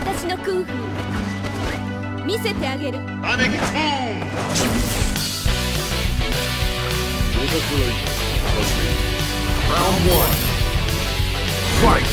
私の空腹見せてあげる。雨きつい。 Round one. Fight!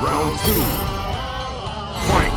Round two. Fight!